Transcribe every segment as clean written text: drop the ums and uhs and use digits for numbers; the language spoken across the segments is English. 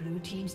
Blue team's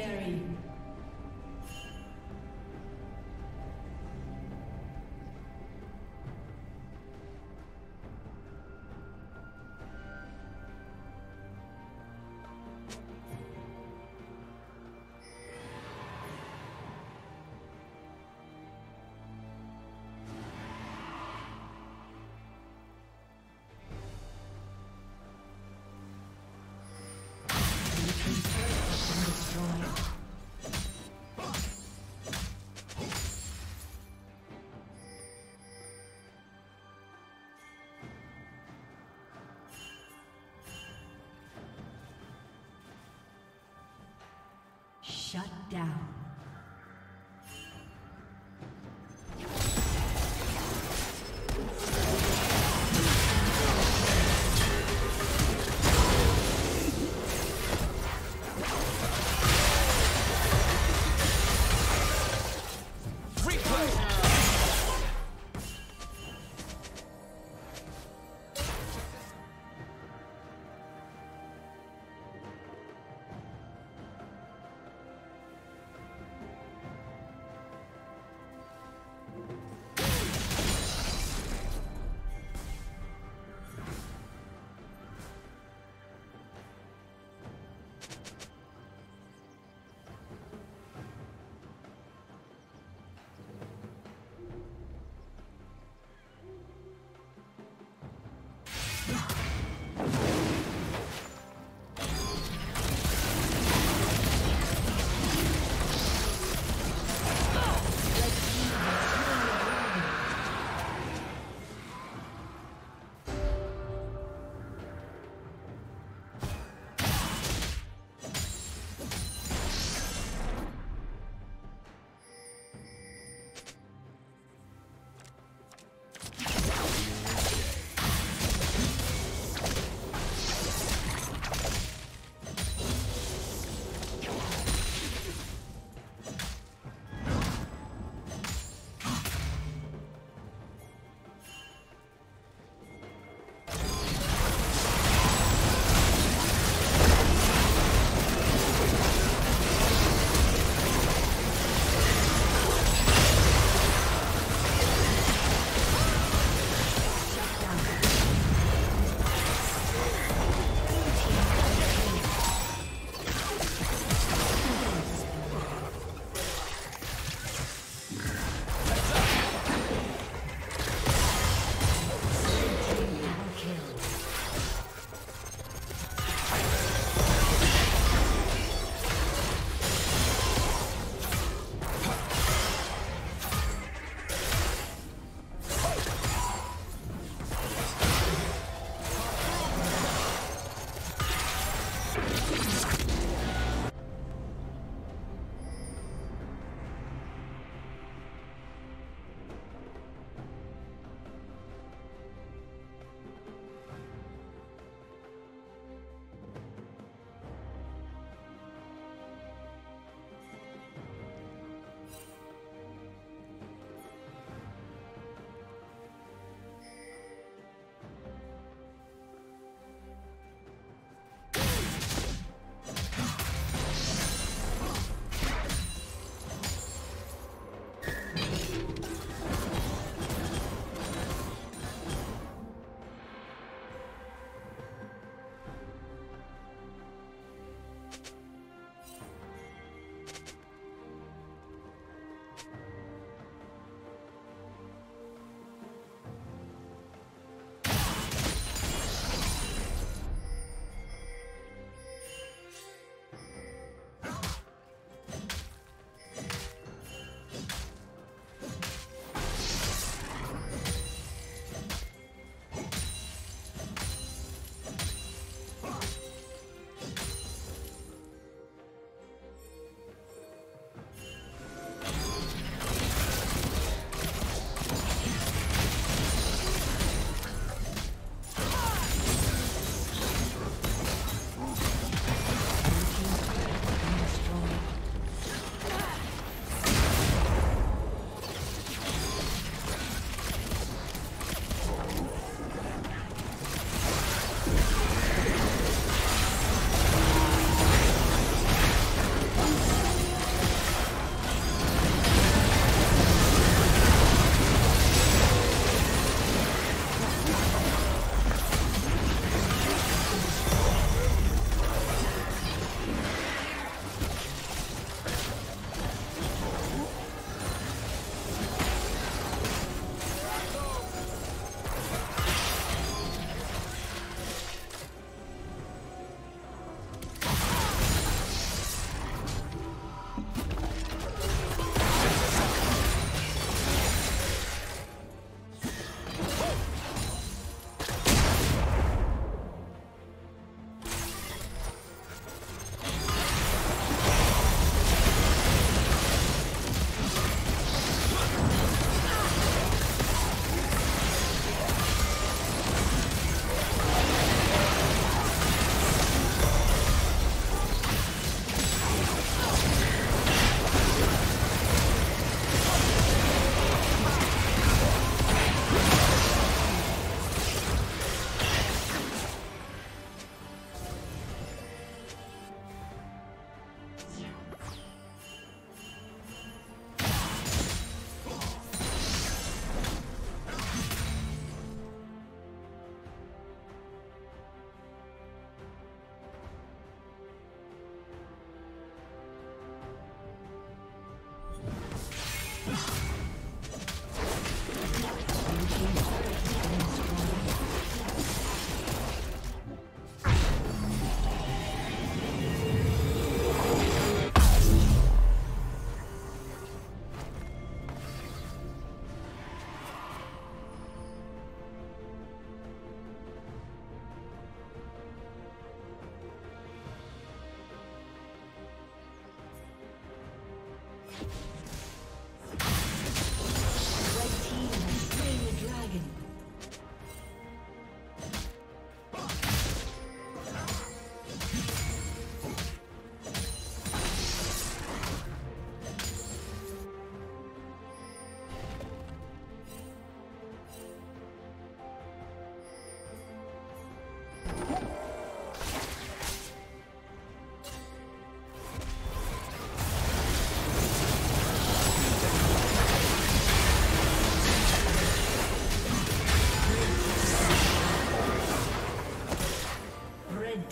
Legendary. Shut down.